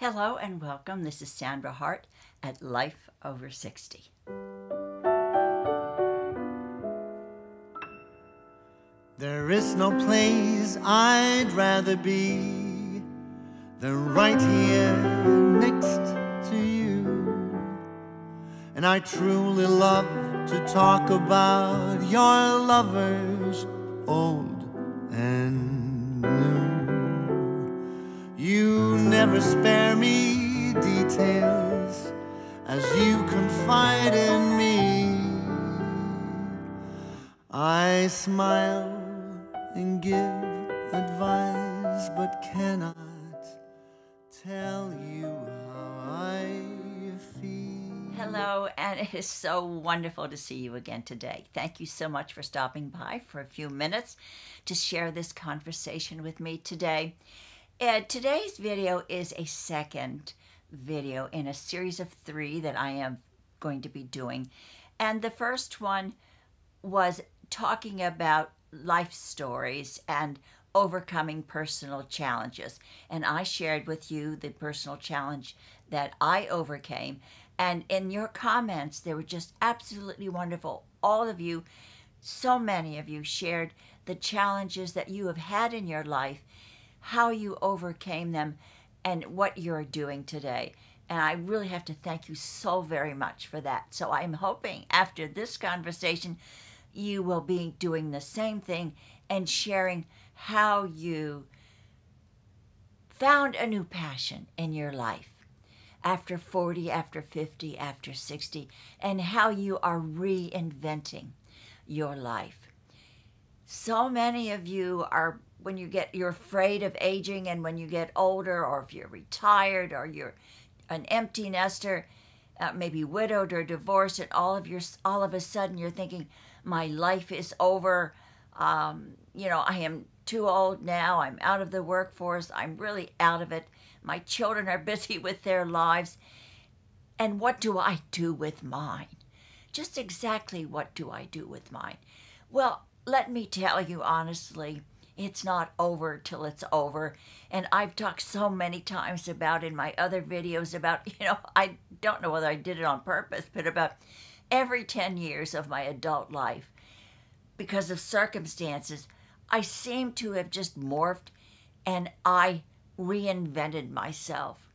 Hello and welcome. This is Sandra Hart at Life Over 60. There is no place I'd rather be than right here next to you. And I truly love to talk about your lovers, old and new. You never spare me details as you confide in me. I smile and give advice, but cannot tell you how I feel. Hello, and it is so wonderful to see you again today. Thank you so much for stopping by for a few minutes to share this conversation with me today. Today's video is a second video in a series of three that I am going to be doing. And the first one was talking about life stories and overcoming personal challenges. And I shared with you the personal challenge that I overcame. And in your comments, they were just absolutely wonderful. All of you, so many of you shared the challenges that you have had in your life, how you overcame them, and what you're doing today. And I really have to thank you so very much for that. So I'm hoping after this conversation, you will be doing the same thing and sharing how you found a new passion in your life after 40, after 50, after 60, and how you are reinventing your life. So many of you are, when you get, you're afraid of aging, and when you get older, or if you're retired, or you're an empty nester, maybe widowed or divorced, and all of a sudden you're thinking, my life is over, you know, I am too old now, I'm out of the workforce, I'm really out of it, my children are busy with their lives, and what do I do with mine? Just exactly what do I do with mine? Well, let me tell you honestly, it's not over till it's over. And I've talked so many times about in my other videos about, you know, I don't know whether I did it on purpose, but about every 10 years of my adult life, because of circumstances, I seem to have just morphed and I reinvented myself.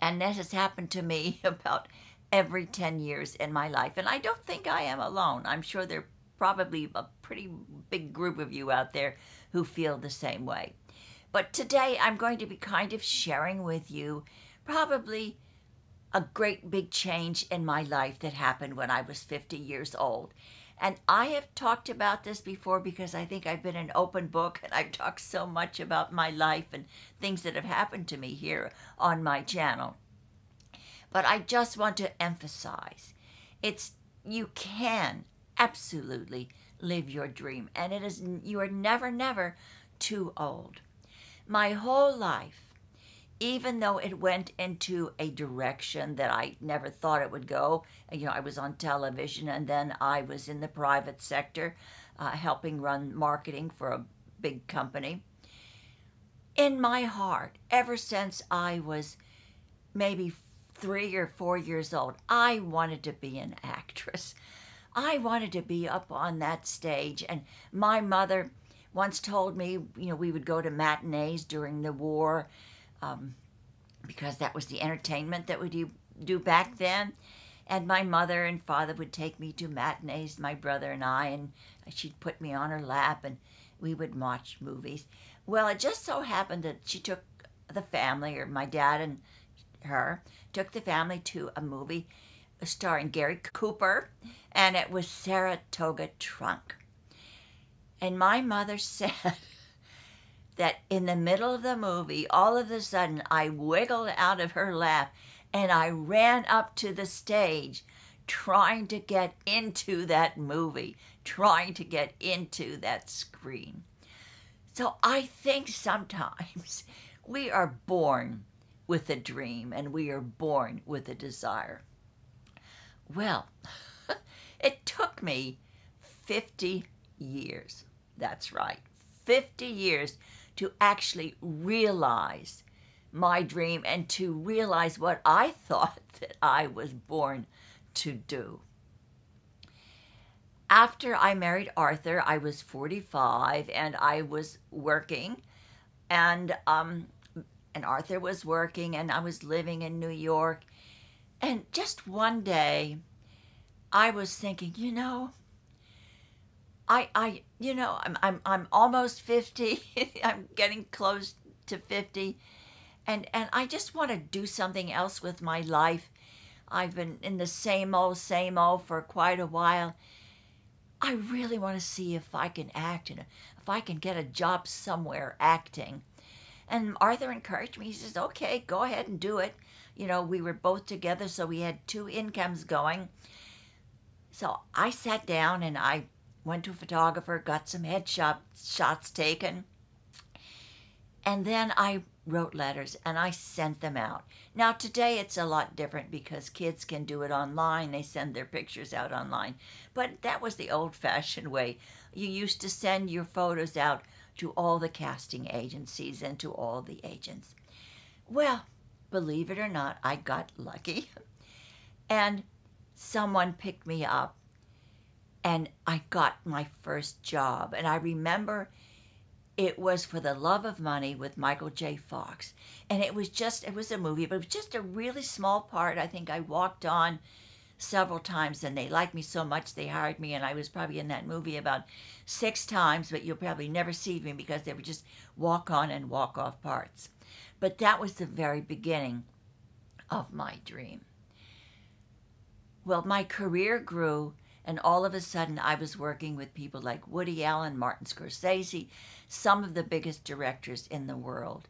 And that has happened to me about every 10 years in my life. And I don't think I am alone. I'm sure there are probably a pretty big group of you out there who feel the same way. But today I'm going to be kind of sharing with you probably a great big change in my life that happened when I was 50 years old. And I have talked about this before because I think I've been an open book and I've talked so much about my life and things that have happened to me here on my channel. But I just want to emphasize, you can absolutely live your dream, and it is, you are never, never too old. My whole life, even though it went into a direction that I never thought it would go. You know, I was on television, and then I was in the private sector, helping run marketing for a big company. In my heart, ever since I was maybe 3 or 4 years old, I wanted to be an actress. I wanted to be up on that stage, and my mother once told me, you know, we would go to matinees during the war, because that was the entertainment that we do back then. And my mother and father would take me to matinees, my brother and I, and she'd put me on her lap and we would watch movies. Well, it just so happened that she took the family, or my dad and her, took the family to a movie starring Gary Cooper, and it was Saratoga Trunk. And my mother said that in the middle of the movie, all of a sudden, I wiggled out of her lap and I ran up to the stage trying to get into that movie, trying to get into that screen. So I think sometimes we are born with a dream and we are born with a desire. Well, it took me 50 years. That's right, 50 years to actually realize my dream and to realize what I thought that I was born to do. After I married Arthur, I was 45 and I was working, and Arthur was working, and I was living in New York. And just one day, I was thinking, you know, I'm almost 50. I'm getting close to 50, and I just want to do something else with my life. I've been in the same old for quite a while. I really want to see if I can act and if I can get a job somewhere acting. And Arthur encouraged me. He says, okay, go ahead and do it. You know, we were both together, so we had two incomes going. So I sat down and I went to a photographer, got some headshots taken. And then I wrote letters and I sent them out. Now today it's a lot different because kids can do it online. They send their pictures out online. But that was the old-fashioned way. You used to send your photos out to all the casting agencies and to all the agents. Well, believe it or not, I got lucky. And someone picked me up and I got my first job. And I remember it was For the Love of Money with Michael J. Fox. And it was a movie, but it was just a really small part. I think I walked on several times and they liked me so much they hired me, and I was probably in that movie about 6 times, but you'll probably never see me because they were just walk on and walk off parts. But that was the very beginning of my dream. Well, my career grew, and all of a sudden, I was working with people like Woody Allen, Martin Scorsese, some of the biggest directors in the world.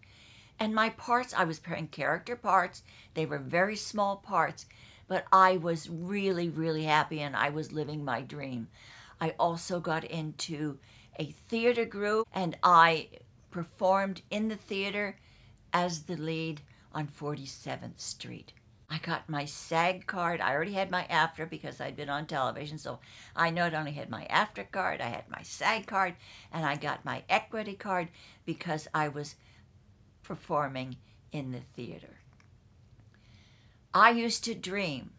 And my parts, I was playing character parts. They were very small parts, but I was really, really happy, and I was living my dream. I also got into a theater group, and I performed in the theater as the lead on 47th Street. I got my SAG card. I already had my AFTRA because I'd been on television, so I not only had my AFTRA card, I had my SAG card, and I got my equity card because I was performing in the theater. I used to dream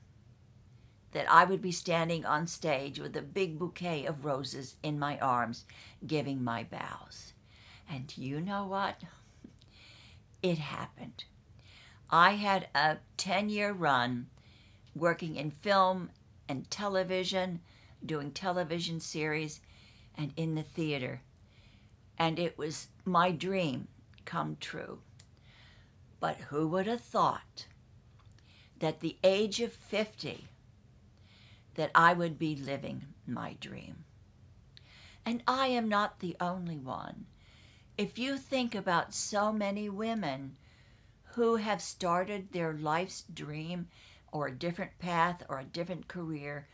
that I would be standing on stage with a big bouquet of roses in my arms, giving my bows. And you know what? It happened. I had a 10-year run working in film and television, doing television series, and in the theater. And it was my dream come true. But who would have thought that at the age of 50 that I would be living my dream? And I am not the only one. If you think about so many women who have started their life's dream or a different path or a different career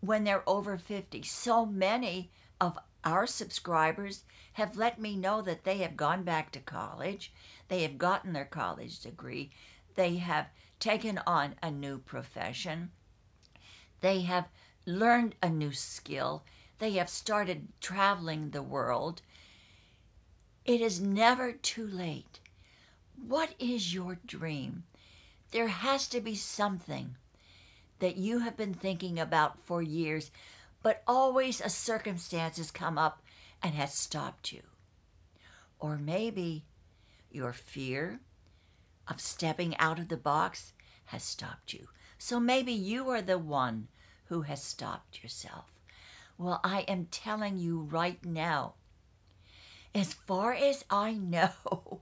when they're over 50. So many of our subscribers have let me know that they have gone back to college, they have gotten their college degree, they have taken on a new profession, they have learned a new skill, they have started traveling the world. It is never too late. What is your dream? There has to be something that you have been thinking about for years, but always a circumstance has come up and has stopped you. Or maybe your fear of stepping out of the box has stopped you. So maybe you are the one who has stopped yourself. Well, I am telling you right now, as far as I know,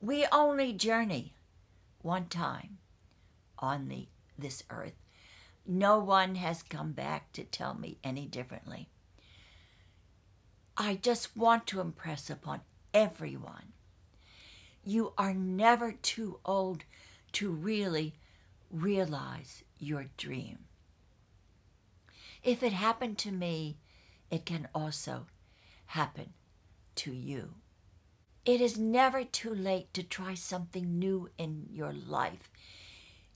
we only journey one time on this earth. No one has come back to tell me any differently. I just want to impress upon everyone, you are never too old to really realize your dream. If it happened to me, it can also happen to you. It is never too late to try something new in your life.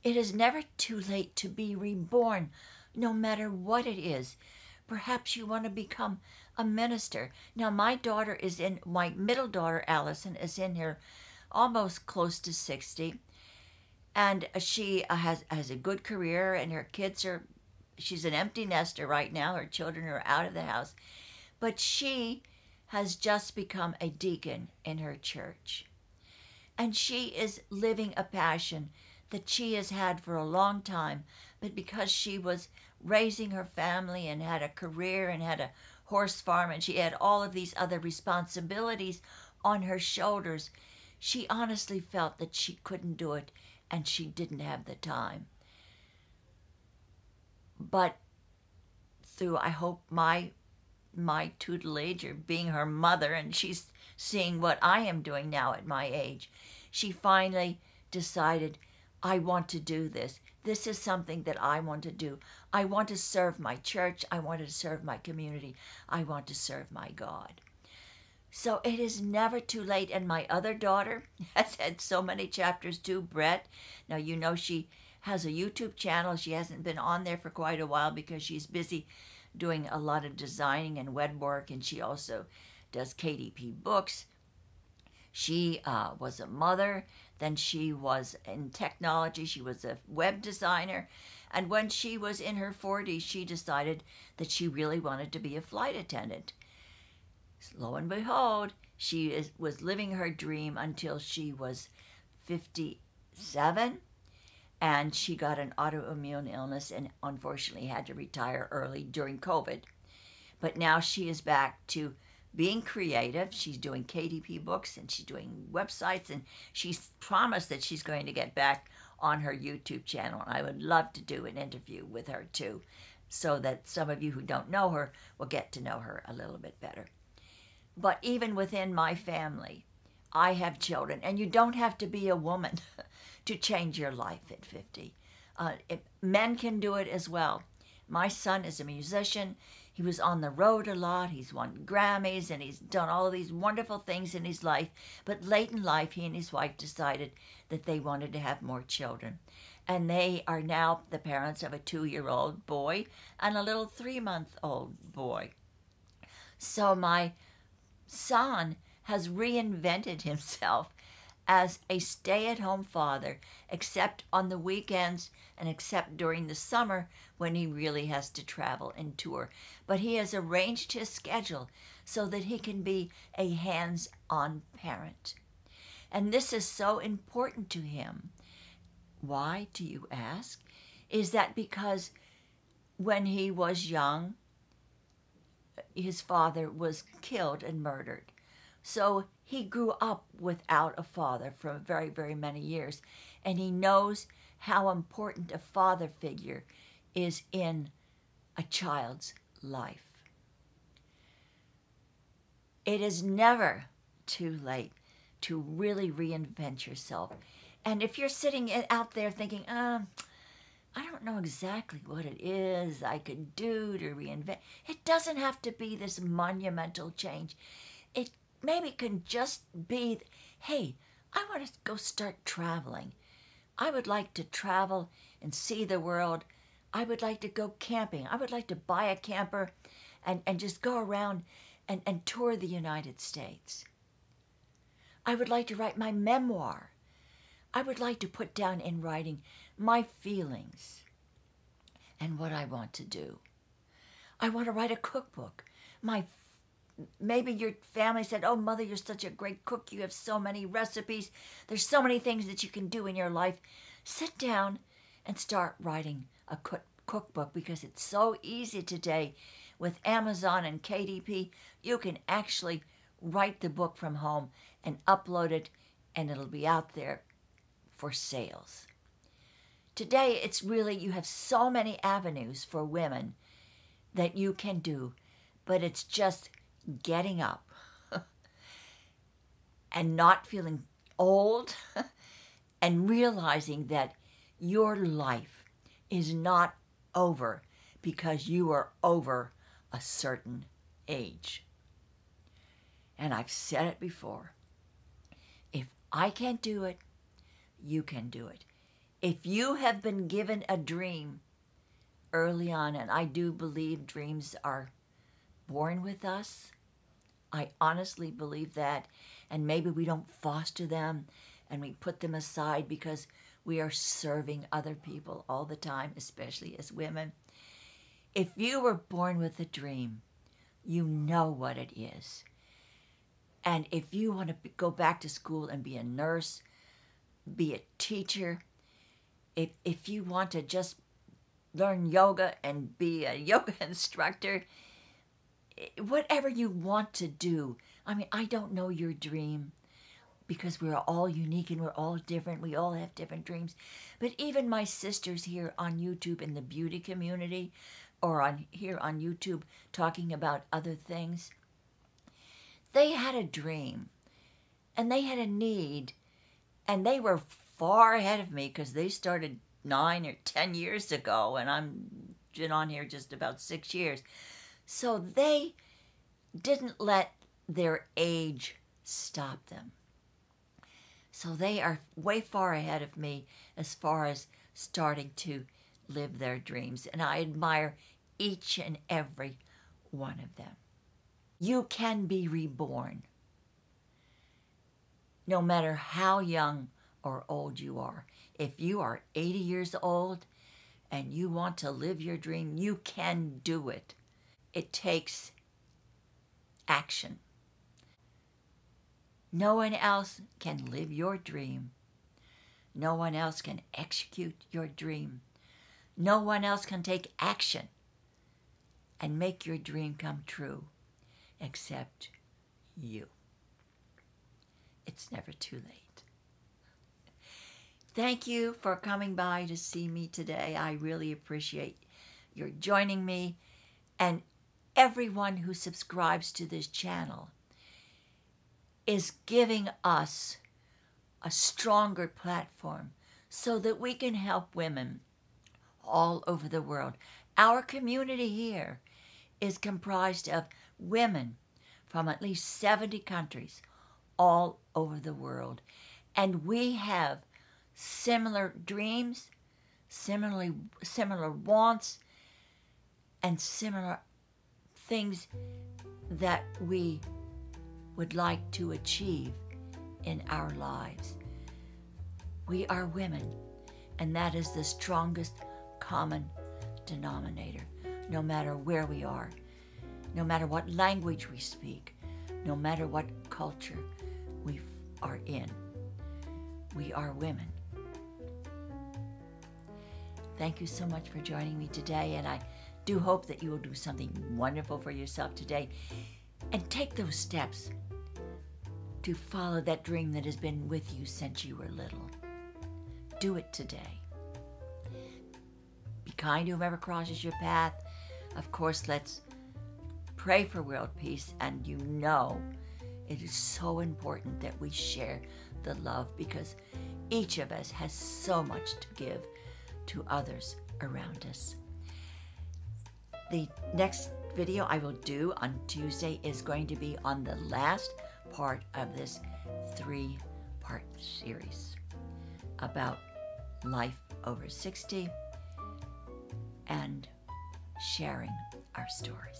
It is never too late to be reborn, no matter what it is. Perhaps you want to become a minister. Now, my middle daughter, Allison, is in her almost close to 60. And she has a good career, and her kids are, she's an empty nester right now. Her children are out of the house. But she has just become a deacon in her church. And she is living a passion that she has had for a long time, but because she was raising her family and had a career and had a horse farm and she had all of these other responsibilities on her shoulders, she honestly felt that she couldn't do it and she didn't have the time. But through, I hope, my tutelage or being her mother, and she's seeing what I am doing now at my age, she finally decided, I want to do this. This is something that I want to do. I want to serve my church. I want to serve my community. I want to serve my God. So it is never too late. And my other daughter has had so many chapters too, Brett. Now, you know, she has a YouTube channel. She hasn't been on there for quite a while because she's busy doing a lot of designing and web work. And she also does KDP books. She was a mother, then she was in technology, she was a web designer, and when she was in her 40s, she decided that she really wanted to be a flight attendant. Lo and behold, she was living her dream until she was 57, and she got an autoimmune illness and unfortunately had to retire early during COVID. But now she is back to being creative. She's doing KDP books and she's doing websites, and she's promised that she's going to get back on her YouTube channel. And I would love to do an interview with her too, so that some of you who don't know her will get to know her a little bit better. But even within my family, I have children, and you don't have to be a woman to change your life at 50. Men can do it as well. My son is a musician. He was on the road a lot. He's won Grammys and he's done all of these wonderful things in his life. But late in life, he and his wife decided that they wanted to have more children. And they are now the parents of a 2-year-old boy and a little 3-month-old boy. So my son has reinvented himself as a stay-at-home father, except on the weekends and except during the summer when he really has to travel and tour. But he has arranged his schedule so that he can be a hands-on parent. And this is so important to him. Why, do you ask? Is that because when he was young, his father was killed and murdered. So he grew up without a father for very, very many years, and he knows how important a father figure is in a child's life. It is never too late to really reinvent yourself. And if you're sitting out there thinking, I don't know exactly what it is I could do to reinvent, it doesn't have to be this monumental change. Maybe it can just be, hey, I want to go start traveling. I would like to travel and see the world. I would like to go camping. I would like to buy a camper and just go around and tour the United States. I would like to write my memoir. I would like to put down in writing my feelings and what I want to do. I want to write a cookbook. Maybe your family said, oh, Mother, you're such a great cook. You have so many recipes. There's so many things that you can do in your life. Sit down and start writing a cookbook, because it's so easy today with Amazon and KDP. You can actually write the book from home and upload it, and it'll be out there for sales. Today, it's really, you have so many avenues for women that you can do, but it's just getting up and not feeling old and realizing that your life is not over because you are over a certain age. And I've said it before, if I can't do it, you can do it. If you have been given a dream early on, and I do believe dreams are born with us, I honestly believe that. And maybe we don't foster them and we put them aside because we are serving other people all the time, especially as women. If you were born with a dream, you know what it is. And if you want to go back to school and be a nurse, be a teacher, if you want to just learn yoga and be a yoga instructor, whatever you want to do. I mean, I don't know your dream because we're all unique and we're all different. We all have different dreams. But even my sisters here on YouTube in the beauty community or on here on YouTube talking about other things, they had a dream and they had a need and they were far ahead of me because they started 9 or 10 years ago and I'm been on here just about 6 years. So they didn't let their age stop them. So they are way far ahead of me as far as starting to live their dreams. And I admire each and every one of them. You can be reborn, no matter how young or old you are. If you are 80 years old and you want to live your dream, you can do it. It takes action. No one else can live your dream. No one else can execute your dream. No one else can take action and make your dream come true except you. It's never too late. Thank you for coming by to see me today. I really appreciate your joining me, and everyone who subscribes to this channel is giving us a stronger platform so that we can help women all over the world. Our community here is comprised of women from at least 70 countries all over the world. And we have similar dreams, similar wants, and similar things that we would like to achieve in our lives. We are women, and that is the strongest common denominator, no matter where we are, no matter what language we speak, no matter what culture we are in. We are women. Thank you so much for joining me today, and I do hope that you will do something wonderful for yourself today and take those steps to follow that dream that has been with you since you were little. Do it today. Be kind to whomever crosses your path. Of course, let's pray for world peace, and you know it is so important that we share the love because each of us has so much to give to others around us. The next video I will do on Tuesday is going to be on the last part of this 3-part series about life over 60 and sharing our stories.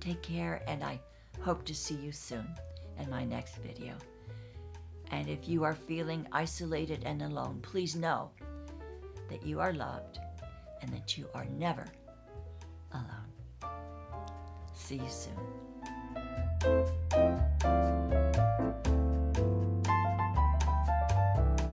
Take care, and I hope to see you soon in my next video. And if you are feeling isolated and alone, please know that you are loved and that you are never alone. See you soon.